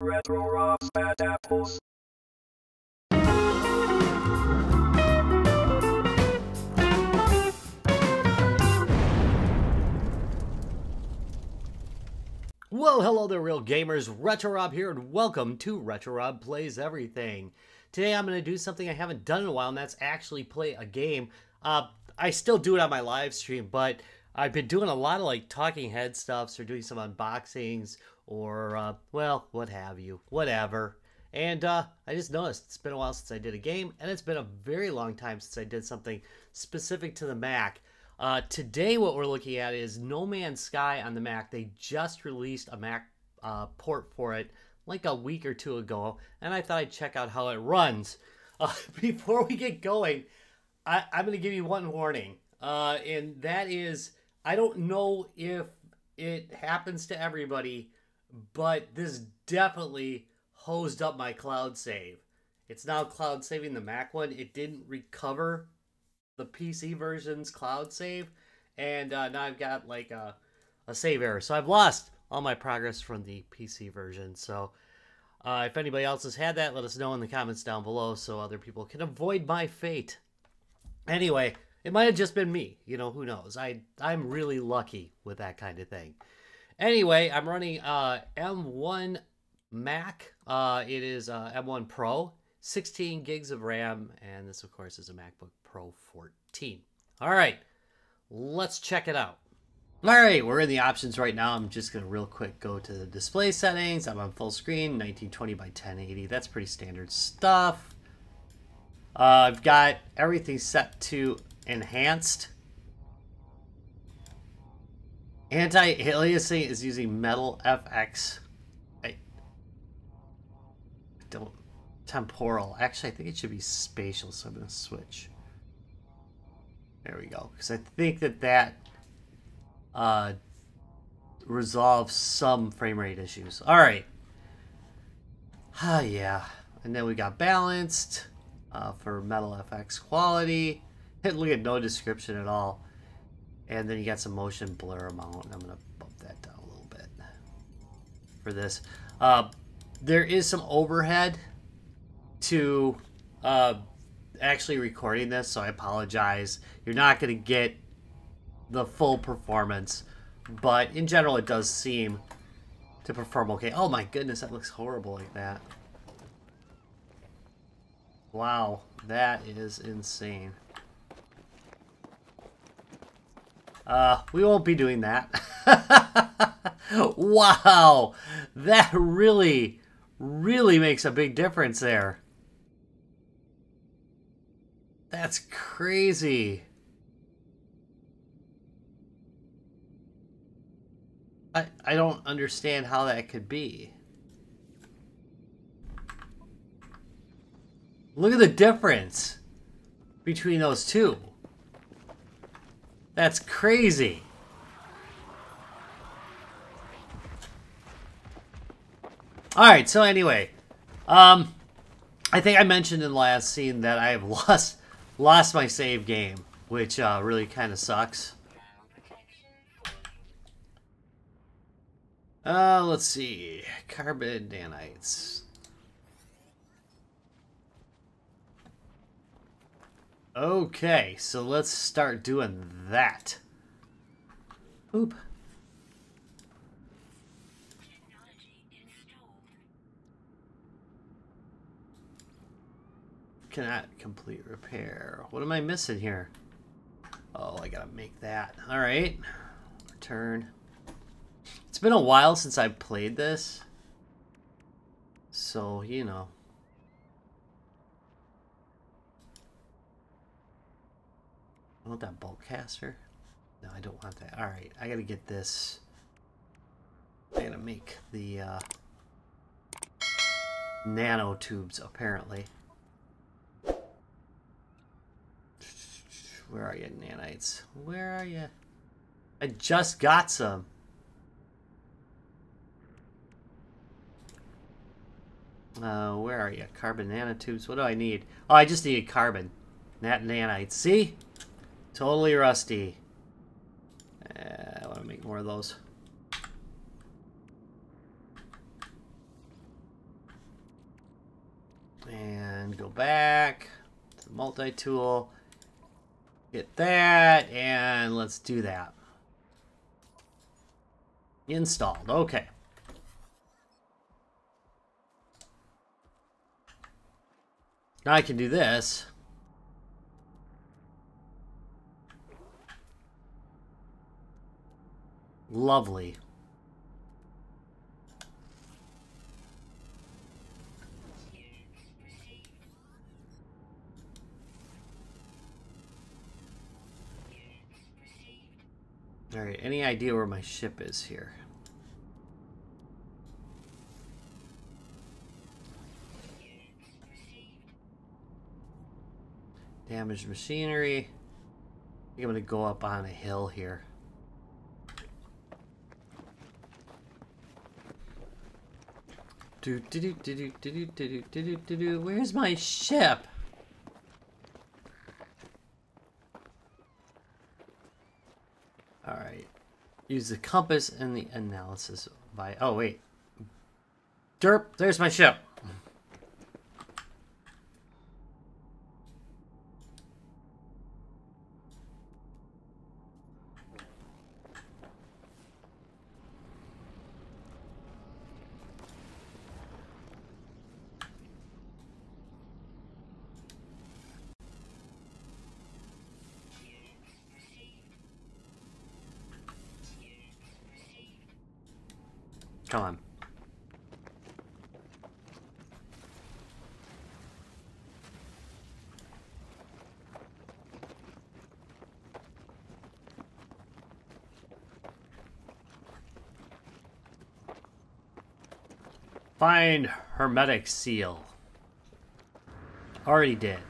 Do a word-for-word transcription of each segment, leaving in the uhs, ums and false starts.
Retro Rob's Bad Apples. Well, hello there, real gamers. Retro Rob here, and welcome to Retro Rob Plays Everything. Today I'm going to do something I haven't done in a while, and that's actually play a game. Uh, I still do it on my live stream, but I've been doing a lot of like talking head stuffs or doing some unboxings or, uh, well, what have you, whatever. And uh, I just noticed it's been a while since I did a game, and it's been a very long time since I did something specific to the Mac. Uh, today what we're looking at is No Man's Sky on the Mac. They just released a Mac uh, port for it like a week or two ago, and I thought I'd check out how it runs. Uh, before we get going, I, I'm going to give you one warning, uh, and that is I don't know if it happens to everybody, but this definitely hosed up my cloud save. It's now cloud saving the Mac one. It didn't recover the P C version's cloud save, and uh, now I've got like a, a save error. So I've lost all my progress from the P C version. So uh, if anybody else has had that, let us know in the comments down below so other people can avoid my fate. Anyway, it might have just been me. You know, who knows? I, I'm really lucky with that kind of thing. Anyway, I'm running uh, M one Mac. Uh, it is uh, M one Pro, sixteen gigs of RAM, and this, of course, is a MacBook Pro fourteen. All right, let's check it out. All right, we're in the options right now. I'm just going to real quick go to the display settings. I'm on full screen, nineteen twenty by ten eighty. That's pretty standard stuff. Uh, I've got everything set to enhanced. Anti-aliasing is using metal F X. I don't. Temporal. Actually, I think it should be spatial, so I'm going to switch. There we go. Because I think that that uh, resolves some frame rate issues. All right. Ah, yeah. And then we got balanced uh, for metal F X quality. Look at no description at all. And then you got some motion blur amount. I'm going to bump that down a little bit for this. Uh, there is some overhead to uh, actually recording this, so I apologize. You're not going to get the full performance, but in general it does seem to perform okay. Oh my goodness, that looks horrible like that. Wow, that is insane. Uh, we won't be doing that. Wow, that really, really makes a big difference there. That's crazy. I, I don't understand how that could be. Look at the difference between those two. That's crazy. All right, so anyway, um, I think I mentioned in the last scene that I have lost lost my save game, which uh, really kind of sucks. Uh, let's see, carbon nanites. Okay, so let's start doing that. Oop. Cannot complete repair. What am I missing here? Oh, I gotta make that. All right, return. It's been a while since I played this, so you know. I want that bulk caster. No, I don't want that. All right, I gotta get this. I gotta make the uh, nanotubes apparently. Where are you, nanites? Where are you? I just got some. Uh, where are you? Carbon nanotubes. What do I need? Oh, I just need carbon. Not nanites. See? Totally rusty. Uh, I want to make more of those. then go back to the multi-tool, get that, and let's do that. Installed, okay. Now I can do this. Lovely. All right, any idea where my ship is here? Damaged machinery. I think I'm gonna go up on a hill here. Do do do do do do do do do do. Where's my ship? Use the compass and the analysis by, oh wait. Derp, there's my ship. Come on. Find hermetic seal. Already did.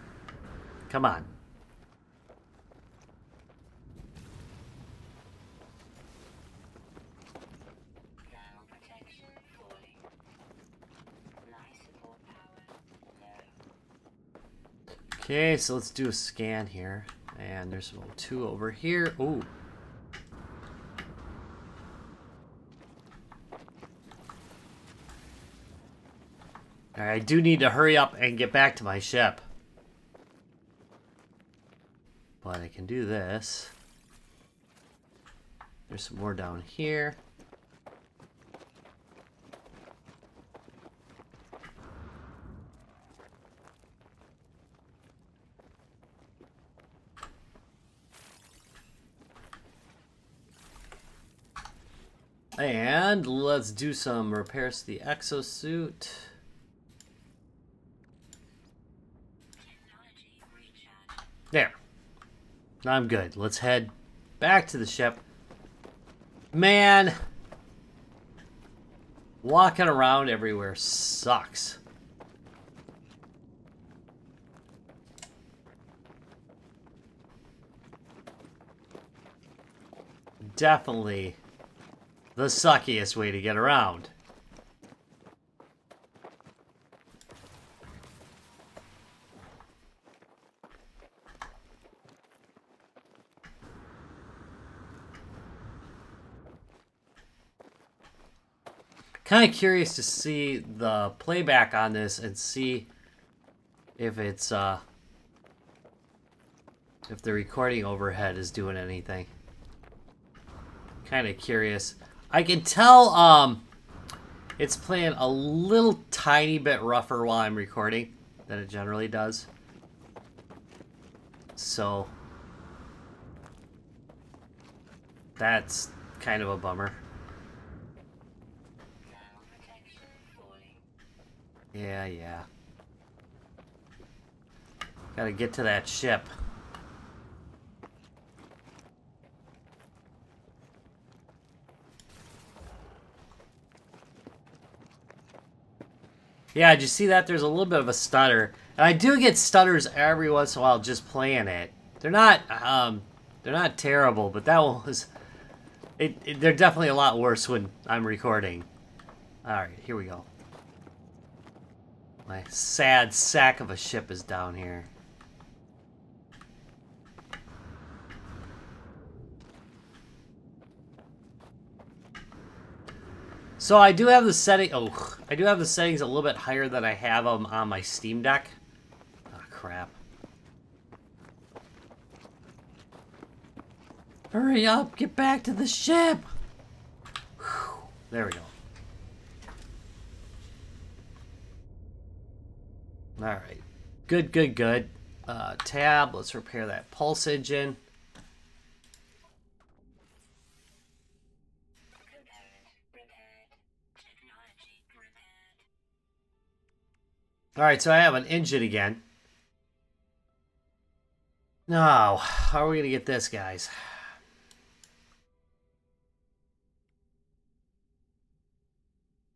Come on. Okay, so let's do a scan here. And there's two over here. Ooh. Alright, I do need to hurry up and get back to my ship. But I can do this. There's some more down here. And let's do some repairs to the exosuit. There. I'm good. Let's head back to the ship. Man, walking around everywhere sucks. Definitely the suckiest way to get around. Kind of curious to see the playback on this and see if it's uh if the recording overhead is doing anything. Kind of curious. I can tell um, it's playing a little tiny bit rougher while I'm recording than it generally does. So that's kind of a bummer. Yeah, yeah. Gotta get to that ship. Yeah, did you see that? There's a little bit of a stutter. And I do get stutters every once in a while just playing it. They're not um, they're not terrible, but that one was... It, it, they're definitely a lot worse when I'm recording. Alright, here we go. My sad sack of a ship is down here. So I do have the setting. Oh, I do have the settings a little bit higher than I have them on my Steam Deck. crap. Hurry up, get back to the ship! Whew. There we go. Alright. Good, good, good. Uh, tab, let's repair that pulse engine. Alright, so I have an engine again. No, how are we gonna get this, guys?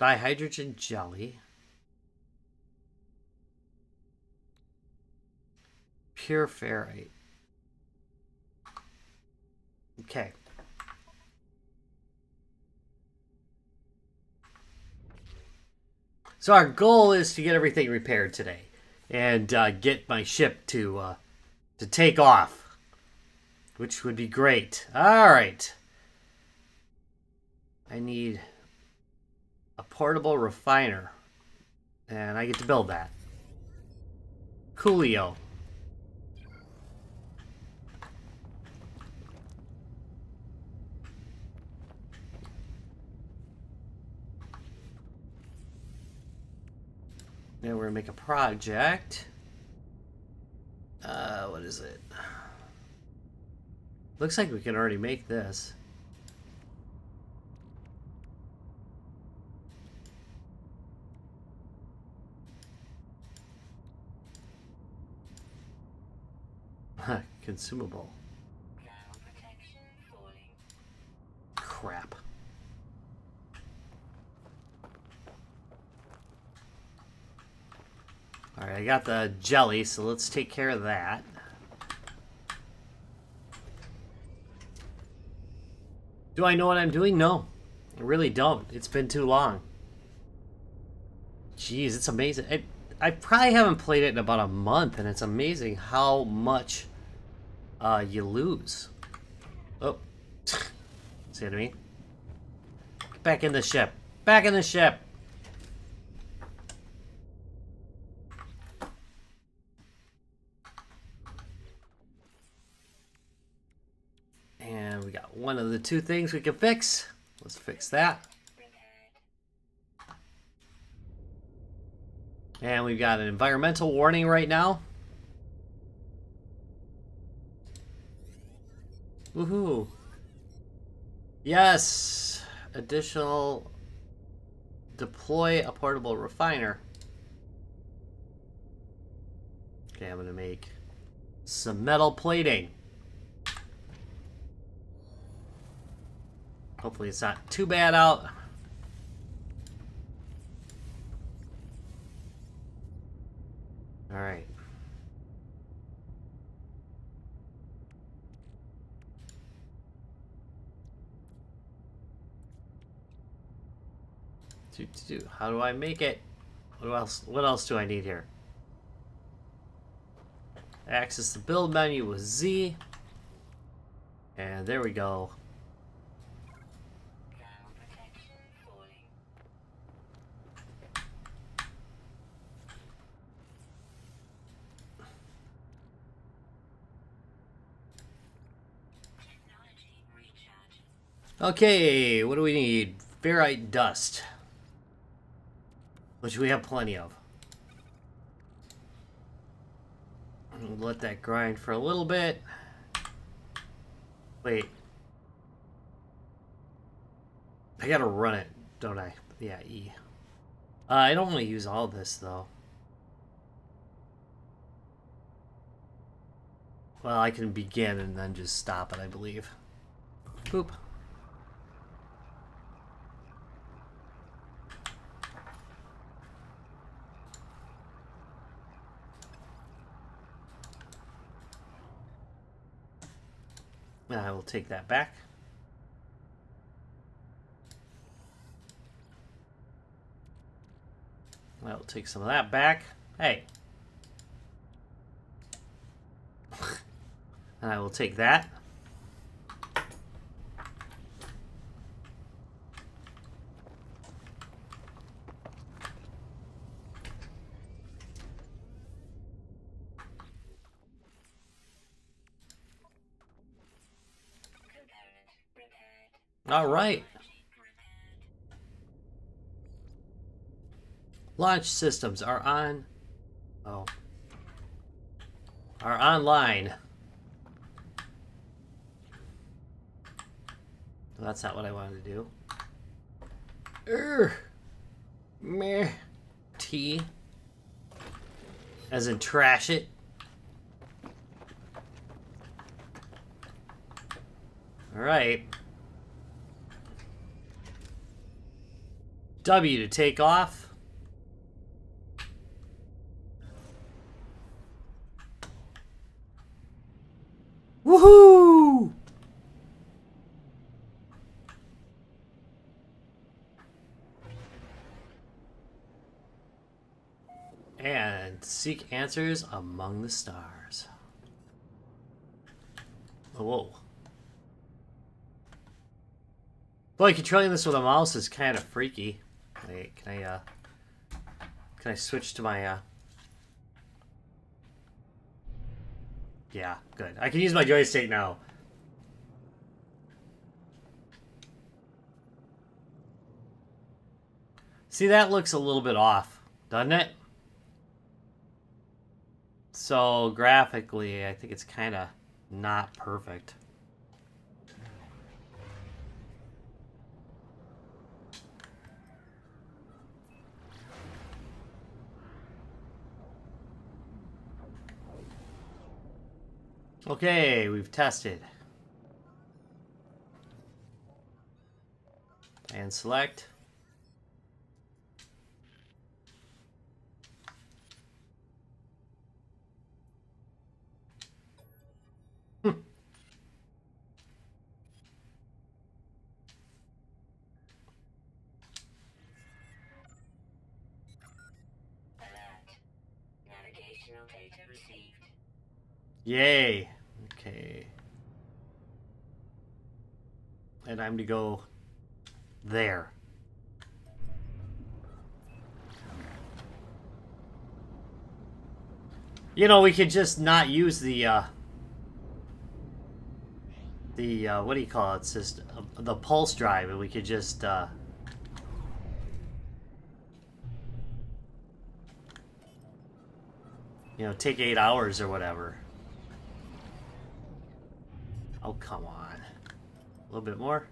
Dihydrogen jelly. Pure ferrite. Okay. So our goal is to get everything repaired today and uh, get my ship to uh, to take off, which would be great. All right. I need a portable refiner, and I get to build that. Coolio. Now we're gonna make a project. Uh, what is it? Looks like we can already make this. Consumable. Crap. Alright, I got the jelly, so let's take care of that. Do I know what I'm doing? No. I really don't. It's been too long. Jeez, it's amazing. I, I probably haven't played it in about a month, and it's amazing how much uh, you lose. Oh. See what I mean? Back in the ship. Back in the ship! And we got one of the two things we can fix. Let's fix that. And we've got an environmental warning right now. Woohoo. Yes. Additional. Deploy a portable refiner. Okay, I'm going to make some metal plating. Hopefully it's not too bad out. All right. Do, do, do. How do I make it? What else? What else do I need here? Access the build menu with Z. And there we go. Okay, what do we need? Ferrite dust. Which we have plenty of. Let that grind for a little bit. Wait. I gotta run it, don't I? Yeah, E. Uh, I don't want to use all this, though. Well, I can begin and then just stop it, I believe. Boop. I will take that back. I'll take some of that back. Hey. And I will take that. All right. Launch systems are on. Oh. Are online. Well, that's not what I wanted to do. Urgh. Meh. T. As in trash it. Alright. W to take off. Woohoo! And seek answers among the stars. Whoa. Boy, controlling this with a mouse is kind of freaky. Wait, can I, uh... Can I switch to my, uh... Yeah, good. I can use my joystick now. See, that looks a little bit off, doesn't it? So, graphically, I think it's kind of not perfect. Okay, we've tested. And select. Hm. Navigational data received. Yay. Okay. And I'm to go there. You know, we could just not use the, uh, the, uh, what do you call it? System, uh, the pulse drive, and we could just, uh, you know, take eight hours or whatever. Oh, come on. A little bit more.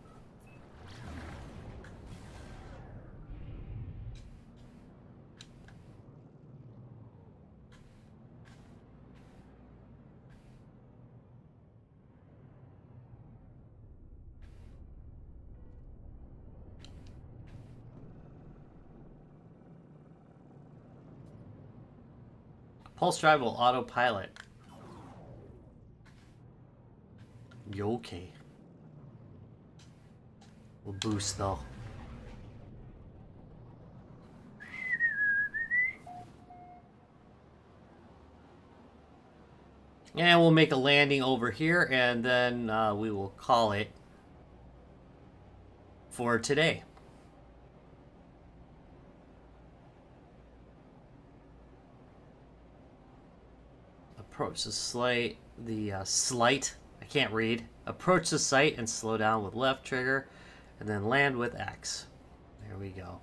Pulse drive will autopilot. You okay? We'll boost though. And we'll make a landing over here, and then uh, we will call it for today. Approach the slight, the uh, slight. Can't read. Approach the site and slow down with left trigger, and then land with X. There we go.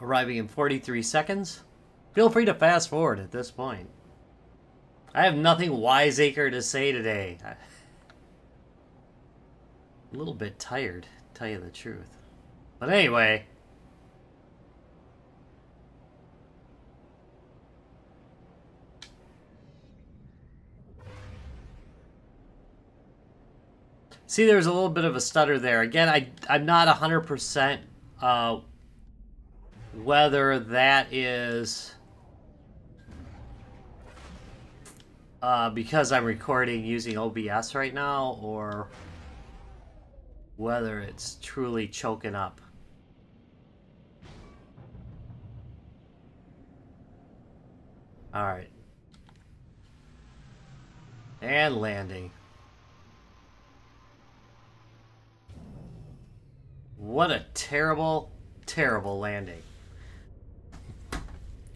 Arriving in forty-three seconds. Feel free to fast forward at this point. I have nothing wiseacre to say today. I a little bit tired, to tell you the truth. But anyway. See, there's a little bit of a stutter there. Again, I, I'm not one hundred percent uh, whether that is uh, because I'm recording using O B S right now, or whether it's truly choking up. All right. And landing. What a terrible terrible landing.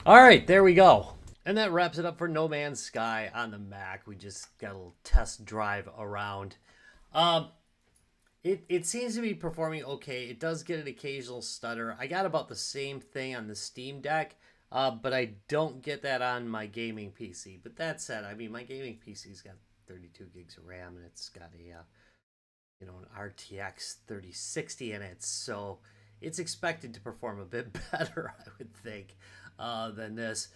All right, there we go. And that wraps it up for No Man's Sky on the Mac. We just got a little test drive around. Um, it, it seems to be performing okay. It does get an occasional stutter. I got about the same thing on the Steam Deck, uh, but I don't get that on my gaming P C. But that said, I mean, my gaming P C's got thirty-two gigs of RAM, and it's got a, uh, you know, an R T X thirty sixty in it. So it's expected to perform a bit better, I would think, uh, than this.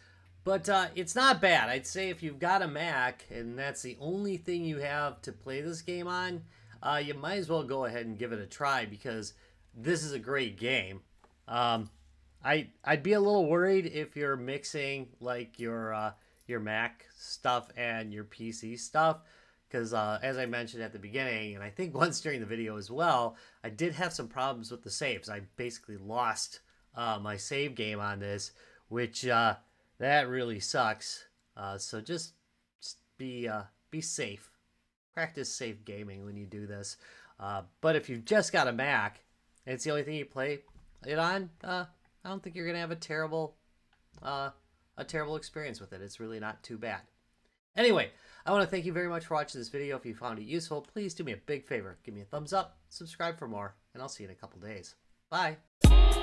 But uh, it's not bad. I'd say if you've got a Mac and that's the only thing you have to play this game on, uh, you might as well go ahead and give it a try, because this is a great game. Um, I, I'd be a little worried if you're mixing like your, uh, your Mac stuff and your P C stuff, because uh, as I mentioned at the beginning, and I think once during the video as well, I did have some problems with the saves. I basically lost uh, my save game on this, which... Uh, That really sucks. Uh, so just, just be uh, be safe. Practice safe gaming when you do this. Uh, but if you've just got a Mac and it's the only thing you play it on, uh, I don't think you're gonna have a terrible uh, a terrible experience with it. It's really not too bad. Anyway, I want to thank you very much for watching this video. If you found it useful, please do me a big favor. Give me a thumbs up, subscribe for more, and I'll see you in a couple days. Bye.